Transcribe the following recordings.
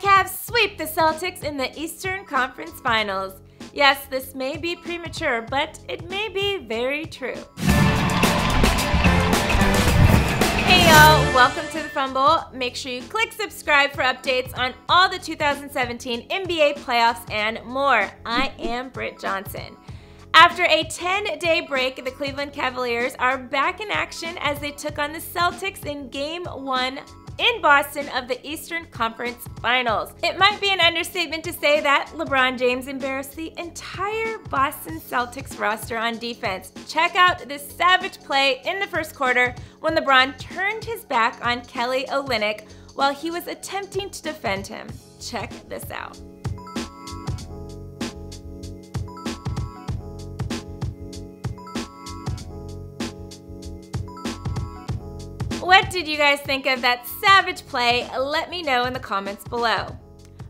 the Cavs sweep the Celtics in the Eastern Conference Finals. Yes, this may be premature, but it may be very true. Hey y'all, welcome to The Fumble. Make sure you click subscribe for updates on all the 2017 NBA playoffs and more. I am Britt Johnson. After a 10-day break, the Cleveland Cavaliers are back in action as they took on the Celtics in Game 1 in Boston of the Eastern Conference Finals. It might be an understatement to say that LeBron James embarrassed the entire Boston Celtics roster on defense. Check out this savage play in the first quarter when LeBron turned his back on Kelly Olynyk while he was attempting to defend him. Check this out. What did you guys think of that savage play? Let me know in the comments below.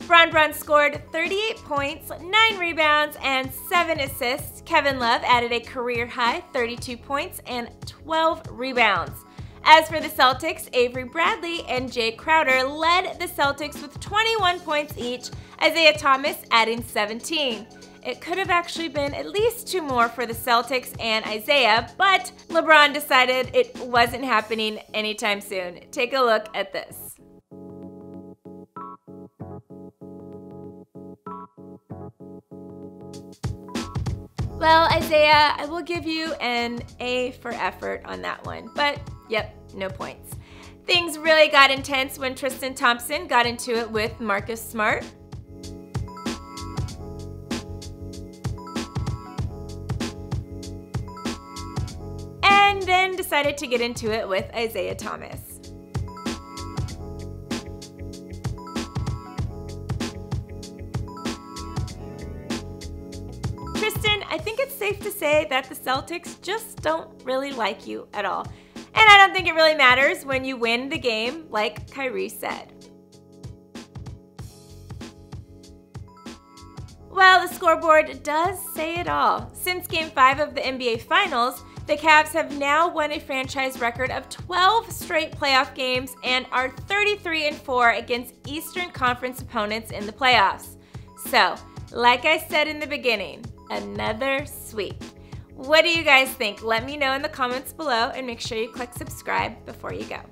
Bron scored 38 points, 9 rebounds, and 7 assists. Kevin Love added a career-high 32 points and 12 rebounds. As for the Celtics, Avery Bradley and Jay Crowder led the Celtics with 21 points each, Isaiah Thomas adding 17. It could have actually been at least 2 more for the Celtics and Isaiah, but LeBron decided it wasn't happening anytime soon. Take a look at this. Well, Isaiah, I will give you an A for effort on that one, but yep, no points. Things really got intense when Tristan Thompson got into it with Marcus Smart. Then decided to get into it with Isaiah Thomas. Tristan, I think it's safe to say that the Celtics just don't really like you at all. And I don't think it really matters when you win the game, like Kyrie said. Well, the scoreboard does say it all. Since Game 5 of the NBA Finals, the Cavs have now won a franchise record of 12 straight playoff games and are 33-4 against Eastern Conference opponents in the playoffs. So, like I said in the beginning, another sweep. What do you guys think? Let me know in the comments below and make sure you click subscribe before you go.